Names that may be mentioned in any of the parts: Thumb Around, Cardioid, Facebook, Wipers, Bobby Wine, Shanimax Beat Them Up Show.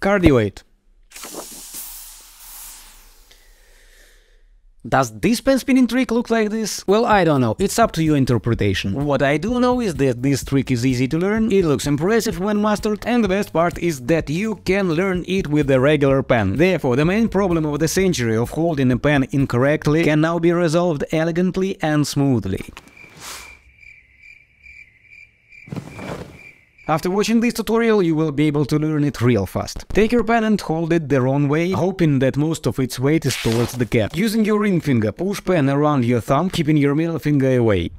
Cardioid. Does this pen spinning trick look like this? Well, I don't know, it's up to your interpretation. What I do know is that this trick is easy to learn, it looks impressive when mastered, and the best part is that you can learn it with a regular pen. Therefore, the main problem of the century of holding a pen incorrectly can now be resolved elegantly and smoothly. After watching this tutorial, you will be able to learn it real fast. Take your pen and hold it the wrong way, hoping that most of its weight is towards the cap. Using your ring finger, push pen around your thumb, keeping your middle finger away.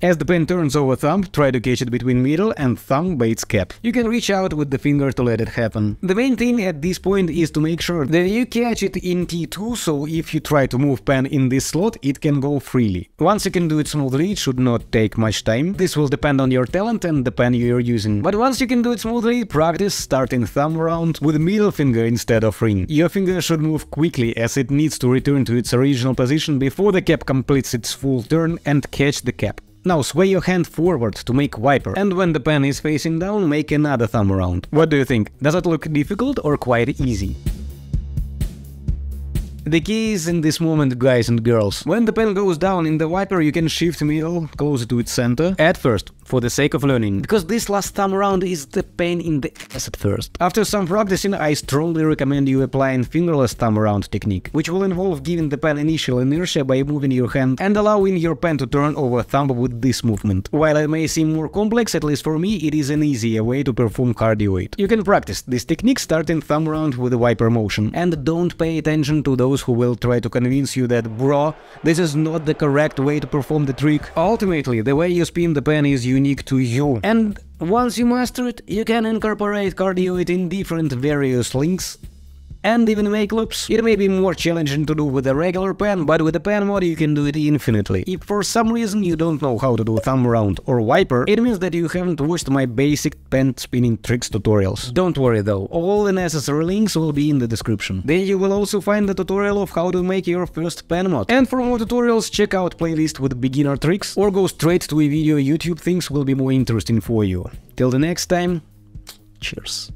As the pen turns over thumb, try to catch it between middle and thumb by its cap. You can reach out with the finger to let it happen. The main thing at this point is to make sure that you catch it in T2, so if you try to move pen in this slot, it can go freely. Once you can do it smoothly, it should not take much time. This will depend on your talent and the pen you are using. But once you can do it smoothly, practice starting thumb around with middle finger instead of ring. Your finger should move quickly, as it needs to return to its original position before the cap completes its full turn and catch the cap. Now sway your hand forward to make wiper, and when the pen is facing down, make another thumb around. What do you think? Does it look difficult or quite easy? The key is in this moment, guys and girls. When the pen goes down in the wiper, you can shift middle closer to its center, at first, for the sake of learning, because this last thumb around is the pain in the ass at first. After some practicing, I strongly recommend you applying fingerless thumb around technique, which will involve giving the pen initial inertia by moving your hand and allowing your pen to turn over thumb with this movement. While it may seem more complex, at least for me, it is an easier way to perform cardioid. You can practice this technique starting thumb around with a wiper motion, and don't pay attention to those who will try to convince you that, bro, this is not the correct way to perform the trick. Ultimately, the way you spin the pen is unique to you, and once you master it, you can incorporate cardioid in different various links and even make loops. It may be more challenging to do with a regular pen, but with a pen mod you can do it infinitely. If for some reason you don't know how to do thumb round or wiper, it means that you haven't watched my basic pen spinning tricks tutorials. Don't worry though, all the necessary links will be in the description. There you will also find the tutorial of how to make your first pen mod. And for more tutorials, check out playlist with beginner tricks, or go straight to a video YouTube thinks will be more interesting for you. Till the next time, cheers.